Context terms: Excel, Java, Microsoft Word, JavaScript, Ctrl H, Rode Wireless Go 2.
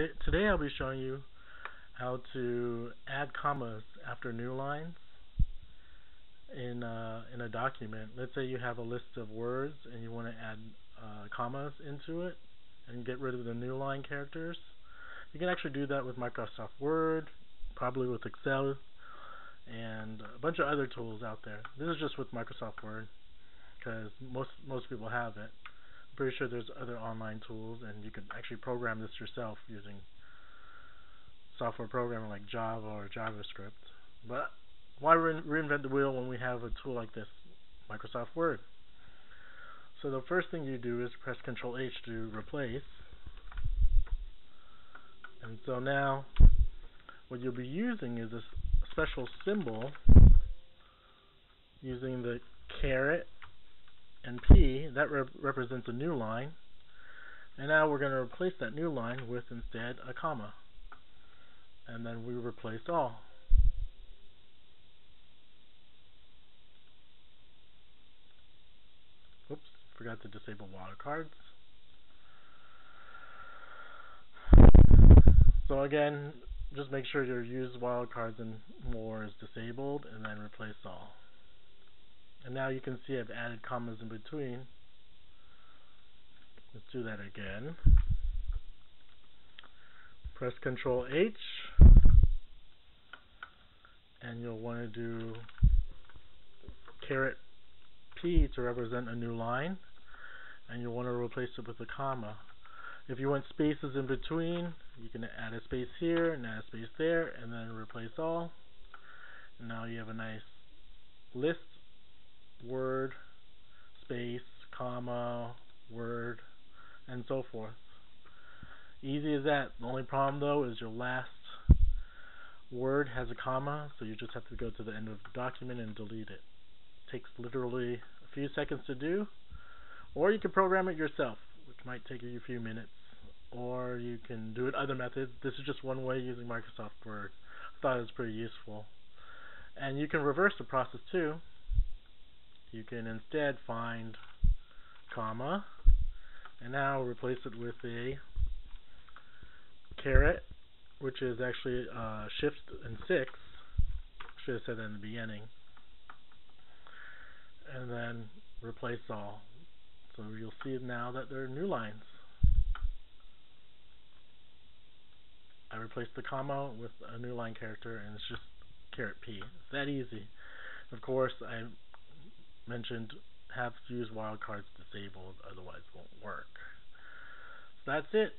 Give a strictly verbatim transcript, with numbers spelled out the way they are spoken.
Today, today I'll be showing you how to add commas after new lines in uh, in a document. Let's say you have a list of words and you want to add uh, commas into it and get rid of the new line characters. You can actually do that with Microsoft Word, probably with Excel, and a bunch of other tools out there. This is just with Microsoft Word because most most people have it. Pretty sure there's other online tools, and you can actually program this yourself using software programming like Java or JavaScript. But why re reinvent the wheel when we have a tool like this, Microsoft Word? So the first thing you do is press Control H to replace. And so now what you'll be using is this special symbol using the caret and P, that rep represents a new line, and now we're going to replace that new line with instead a comma, and then we replace all. Oops, forgot to disable wildcards. So again, just make sure your use wildcards and more is disabled, and then replace all. And now you can see I've added commas in between. Let's do that again. Press Control H, and you'll want to do caret P to represent a new line, and you'll want to replace it with a comma. If you want spaces in between, you can add a space here and add a space there, and then replace all. And now you have a nice list. Word, space, comma, word, and so forth. Easy as that. The only problem though is your last word has a comma, so you just have to go to the end of the document and delete it. It takes literally a few seconds to do, or you can program it yourself, which might take you a few minutes, or you can do it other methods. This is just one way using Microsoft Word. I thought it was pretty useful. And you can reverse the process too. You can instead find comma and now replace it with a caret, which is actually uh, shift and six. Should have said that in the beginning. And then replace all. So you'll see now that there are new lines. I replaced the comma with a new line character, and it's just caret P. It's that easy. Of course, I mentioned have to use wildcards disabled, otherwise it won't work. So that's it.